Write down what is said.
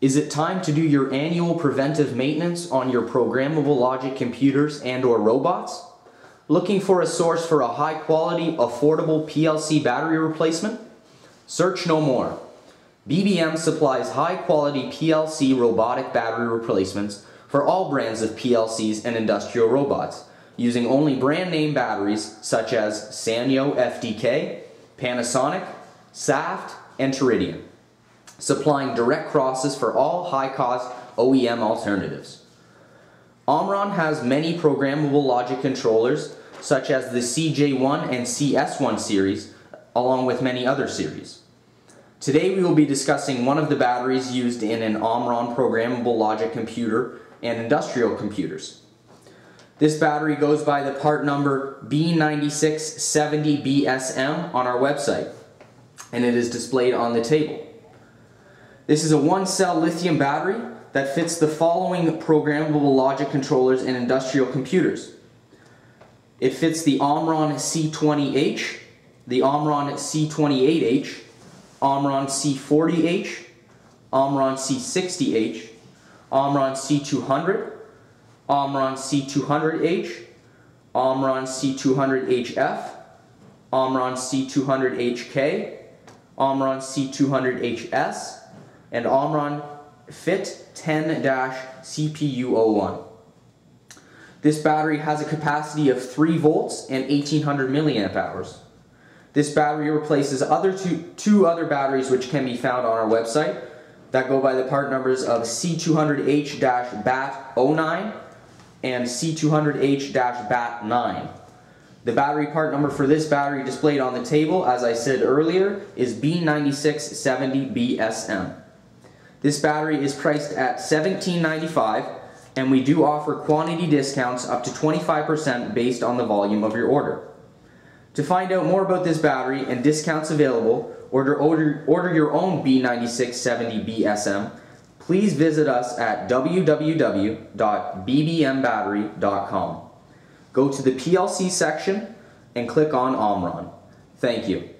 Is it time to do your annual preventive maintenance on your programmable logic computers and/or robots? Looking for a source for a high-quality, affordable PLC battery replacement? Search no more. BBM supplies high-quality PLC robotic battery replacements for all brands of PLCs and industrial robots, using only brand-name batteries such as Sanyo FDK, Panasonic, Saft, and Teridian, supplying direct crosses for all high-cost OEM alternatives. Omron has many programmable logic controllers such as the CJ1 and CS1 series, along with many other series. Today we will be discussing one of the batteries used in an Omron programmable logic computer and industrial computers. This battery goes by the part number B9670BSM on our website, and it is displayed on the table. This is a one-cell lithium battery that fits the following programmable logic controllers and industrial computers. It fits the Omron C20H, the Omron C28H, Omron C40H, Omron C60H, Omron C200, Omron C200H, Omron C200HF, Omron C200HK, Omron C200HS, and Omron Fit 10-CPU01. This battery has a capacity of 3 volts and 1800 milliamp hours. This battery replaces two other batteries which can be found on our website that go by the part numbers of C200H-Bat09 and C200H-Bat09. The battery part number for this battery displayed on the table, as I said earlier, is B9670BSM. This battery is priced at $17.95, and we do offer quantity discounts up to 25% based on the volume of your order. To find out more about this battery and discounts available, or to order your own B9670BSM, please visit us at www.bbmbattery.com. Go to the PLC section and click on Omron. Thank you.